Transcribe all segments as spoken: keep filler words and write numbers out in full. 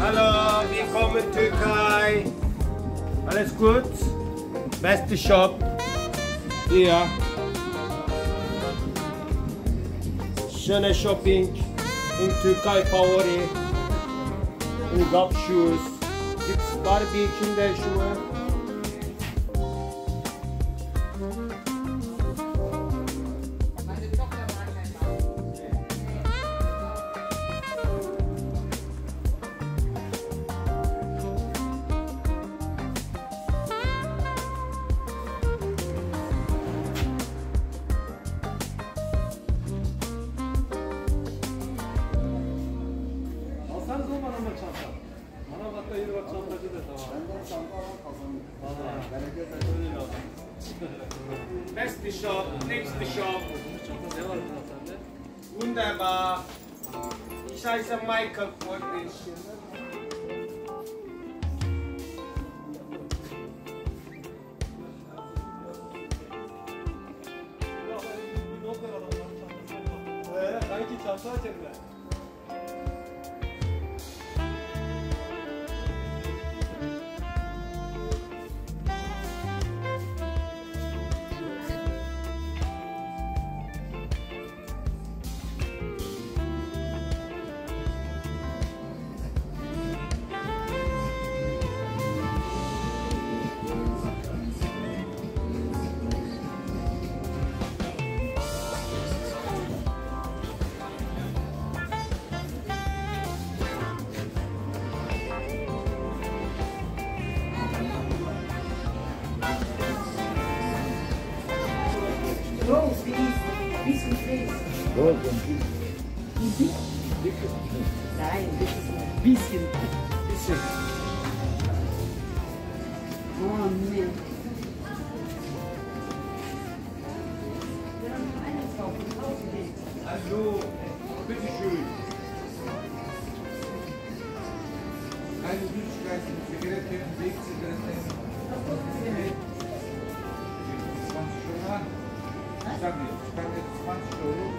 Hallo, willkommen Türkei. Alles gut? Beste Shop. Ja. Schöne Shopping in Türkei Favori. Und Gapschuhe. Gibt's Barbie Kinderschuhe? Best shop, next shop. Wunderbar. Ich heiße Michael Fortnish. Gold und Biss. Biss? Nein, das ist ein bisschen. Bisschen. Oh, nee. Wir haben noch eine Frau von draußen gelegt. Hallo, bitteschön. Keine Süßigkeiten, Zigarette, Wegzigarette. zwanzig Euro an. Ich sag dir, ich kann jetzt zwanzig Euro.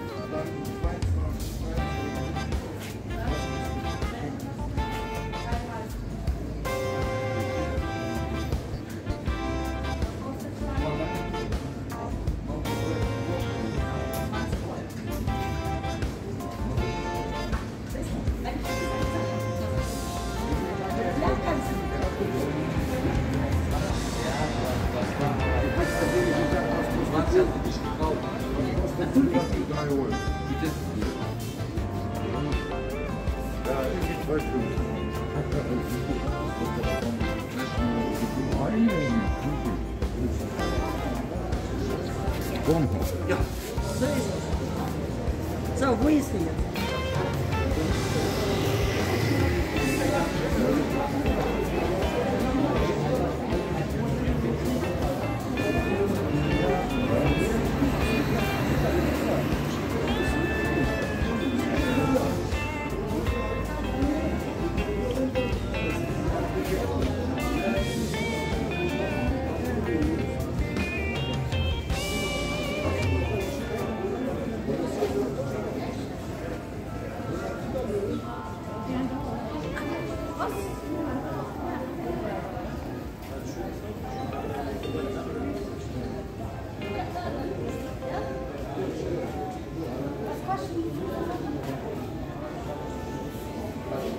Ja. So ist es. So, wo ist sie jetzt?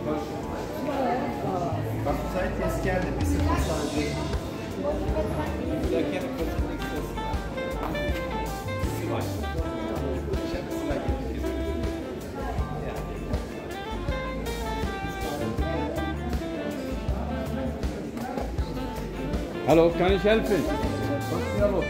Bak bu sahip eski yerde bir sırf sadece. Derken kaçırmak istesin. Sivay. Sivay gibi. Hello, can I help you? What's your name?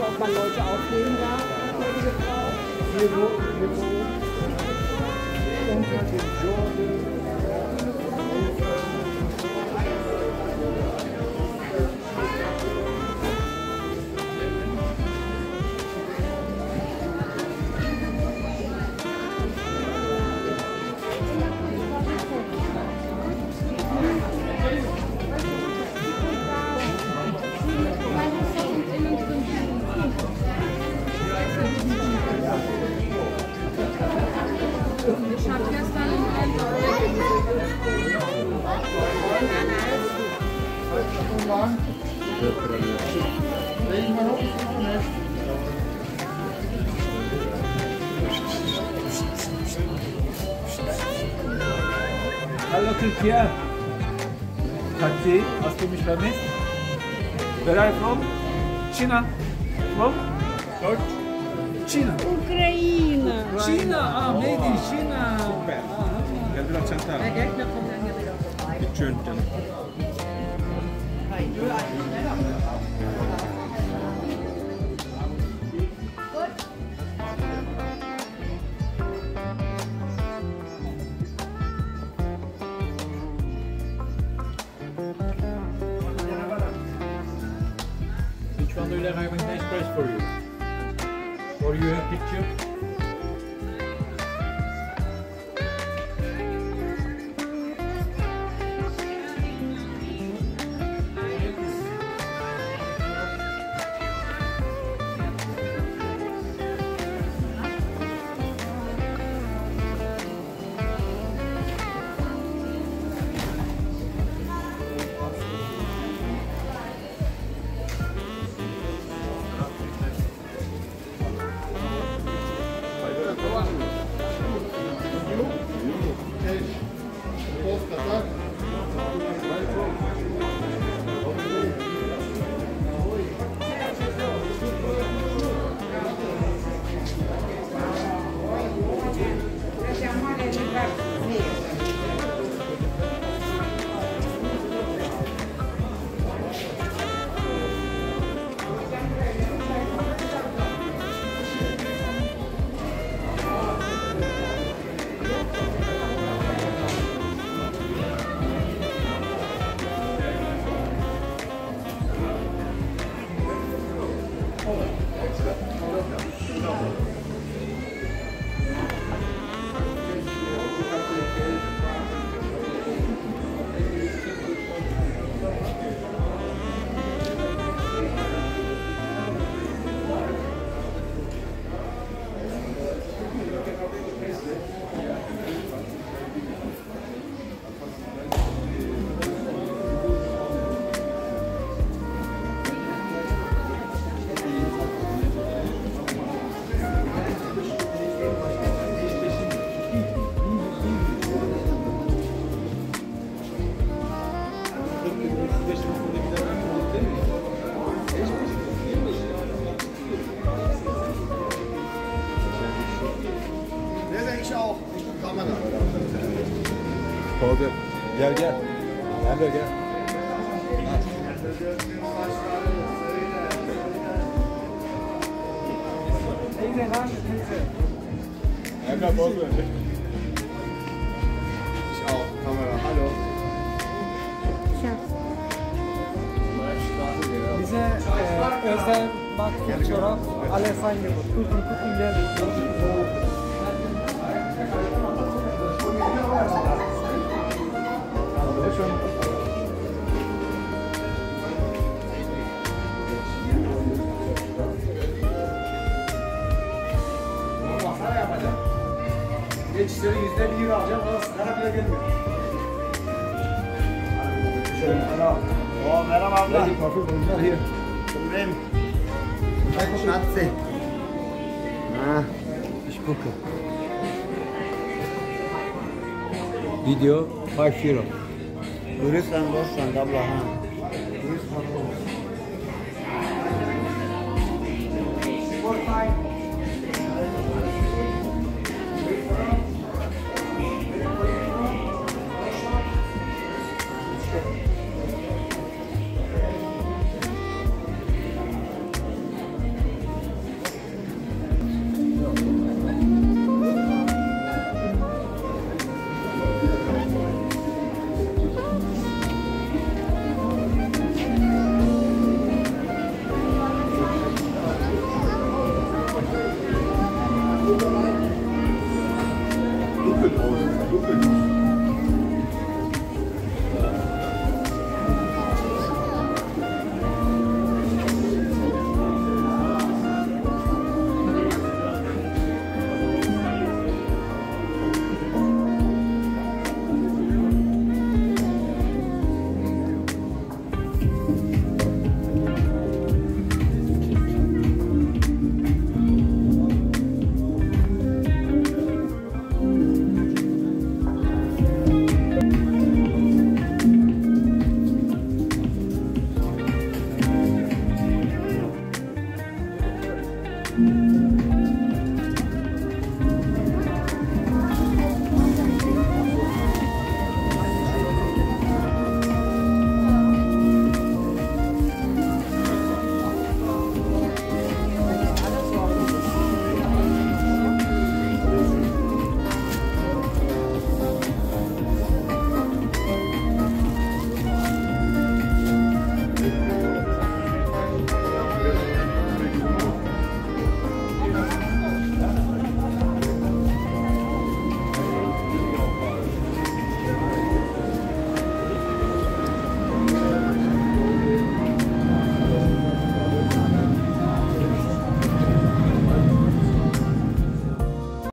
Ob man Leute aufnehmen darf, Hallo Türkiye. Taxi, hast du mich vermisst? Where are you from? China. From? China. Ukraine. China. Ah, made in China. Süper. Gel biraz çanta. Gel biraz çanta. Bir çöntgen. Which one do you like? I have a nice price for you. Or you have a picture? Gel gel. Gel gel. Teyze lan teyze. Emre bozma. Al kamera. Alo. Bize özel marka çorap Alessandro. Tutun tutun gel. Geçişleri yüzde bir alacağım, bana sigara bile gelmiyor. Şöyle, merhaba. Oo, merhaba abla. Benim. Schatzi. Ha, ich gucke. Video, beş euro. Görürsen, dostsan, abla.